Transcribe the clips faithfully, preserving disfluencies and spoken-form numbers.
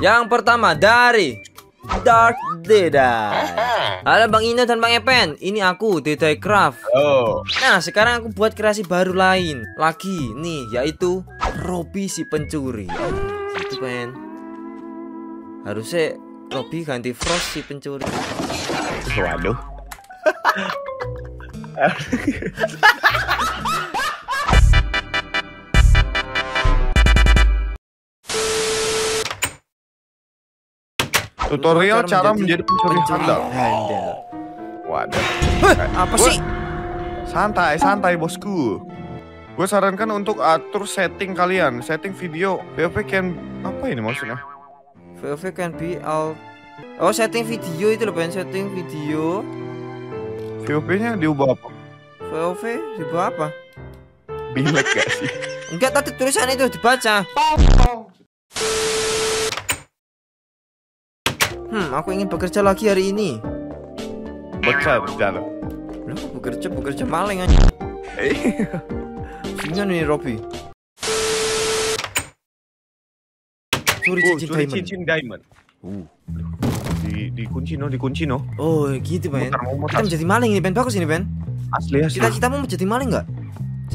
Yang pertama dari Dark Deda. Halo Bang Ino dan Bang Epen, ini aku Deda Craft. Oh. Nah sekarang aku buat kreasi baru lain lagi nih, yaitu Robby si pencuri. Itu kan harusnya Robby ganti Frost si pencuri. Waduh. Tutorial cara menjadi pencuri handal. Waduh. Apa sih? Santai, santai bosku. Gue sarankan untuk atur setting kalian. Setting video V O V can... Apa ini maksudnya? V O V can be out. Oh, setting video itu loh, Ben. Setting video. V O V-nya diubah apa? V O V diubah apa? Bilet gak sih? Enggak, tadi tulisan itu dibaca. Hmm, aku ingin bekerja lagi hari ini. Bekerja, bekerja. Lu bekerja, bekerja maling aja. Iya. Sini nih Robby. Curi cincin, oh, curi diamond. Cincin diamond. Uh. Di dikunci no, dikunci no. Oh, gitu Ben. Mutar, mutar. Kita menjadi maling ini Ben, bagus ini Ben. Asli asli. Cita-citamu menjadi maling nggak?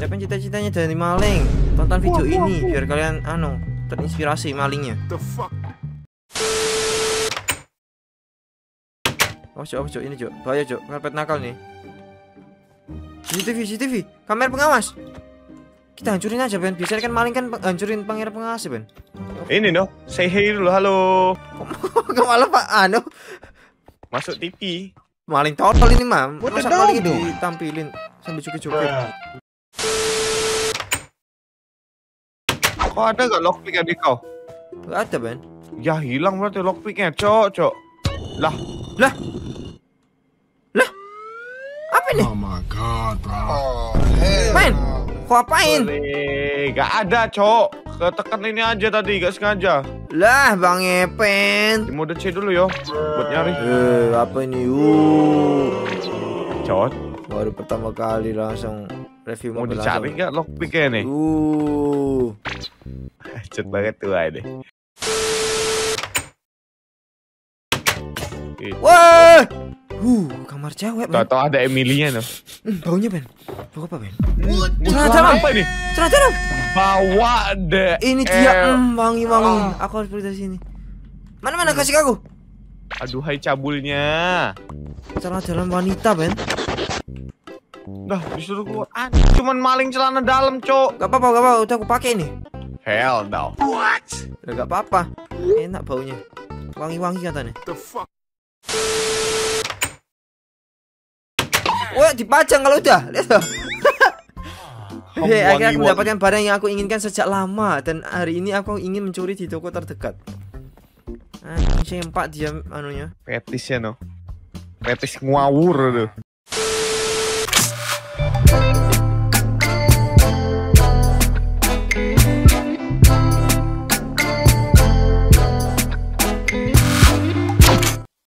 Siapa yang cita-citanya jadi maling? Tonton video oh, ini oh, oh. biar kalian ano terinspirasi malingnya. The fuck. Oh cok, cok, ini cok, bahaya cok, karpet nakal nih. C C T V, C C T V, kamera pengawas. Kita hancurin aja Ben, biasanya kan maling kan peng hancurin kamera pengawas Ben. Ini no, say hey dulu, halo. Kok malah Pak Ano? Masuk T V. Maling total ini mam, masa maling itu ditampilin sambil cukit-cukit. Kok ada gak lockpick adik kau? Gak ada Ben. Ya hilang berarti lockpicknya, cok, cok. Lah, lah. Apa ini? Oh my god, bro. Men, kok apain? Gak ada, cok. Ketekan ini aja tadi, gak sengaja. Lah, Bang Epen. Di mode C dulu yo, buat nyari. Eh, apa ini? Uh. Cok. Baru pertama kali langsung review mode. Mau dicari nggak lockpicknya nih? Uh. Cet banget tuh ini. Wah. Uh, kamar cewek. Tahu-tahu ada Emilinya noh. Hmm, baunya Ben. Bau apa Ben? Celana apa ini? Celana dalam. Bawa deh. Ini dia wangi-wangi. Oh. Aku harus pergi dari sini. Mana-mana kasih aku. Aduh, hai cabulnya. Celana dalam wanita Ben. Dah disuruh keluar. Ah, cuman maling celana dalam cok. Gak apa-apa, gak apa-apa. Udah aku pakai ini. Hell no. What? Gak apa-apa. Enak baunya. Wangi-wangi katanya. The fuck. Wah, dipajang kalau udah. Lihat tuh. Hei, akhirnya aku mendapatkan barang yang aku inginkan sejak lama. Dan hari ini aku ingin mencuri di toko terdekat. Nah, sempak dia anunya. Petisnya no. Petis ngawur tuh.